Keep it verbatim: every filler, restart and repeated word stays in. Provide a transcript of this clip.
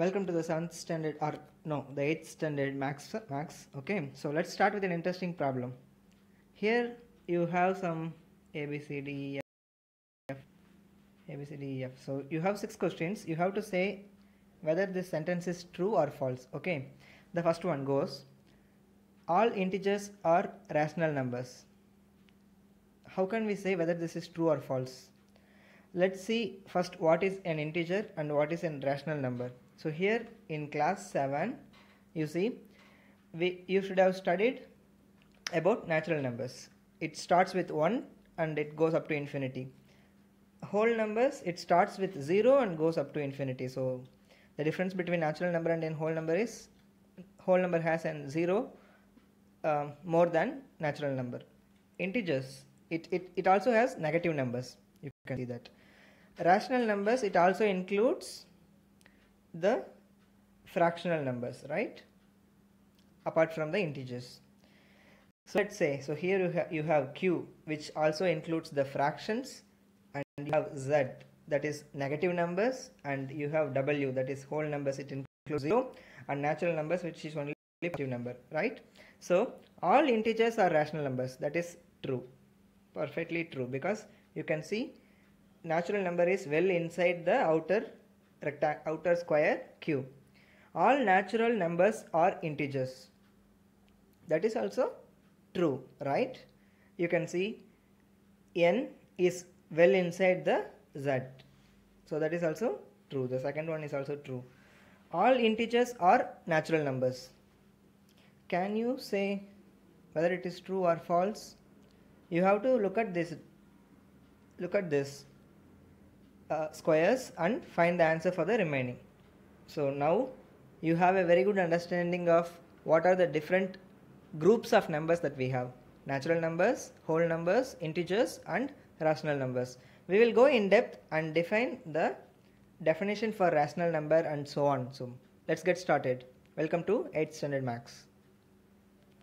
Welcome to the seventh standard, or no, the eighth standard max max. Okay, so let's start with an interesting problem. Here you have some A B C D E F, so you have six questions. You have to say whether this sentence is true or false. Okay, the first one goes, all integers are rational numbers. How can we say whether this is true or false? Let's see first what is an integer and what is a rational number. So here in class seven, you see, we you should have studied about natural numbers. It starts with one and it goes up to infinity. Whole numbers, it starts with zero and goes up to infinity. So the difference between natural number and a whole number is, whole number has an zero uh, more than natural number. Integers, it, it, it also has negative numbers. You can see that. Rational numbers, it also includes the fractional numbers, right, apart from the integers. So let's say, so here you, ha you have Q, which also includes the fractions, and you have Z, that is negative numbers, and you have W, that is whole numbers, it includes zero, and natural numbers, which is only positive number, right? So all integers are rational numbers. That is true, perfectly true, because you can see natural number is well inside the outer rectangle, outer square Q. All natural numbers are integers. That is also true, right? You can see N is well inside the Z. So that is also true. The second one is also true. All integers are natural numbers. Can you say whether it is true or false? You have to look at this. Look at this uh, squares and find the answer for the remaining. So now you have a very good understanding of what are the different groups of numbers that we have: natural numbers, whole numbers, integers, and rational numbers. We will go in depth and define the definition for rational number and so on. So let's get started. Welcome to eighth standard max.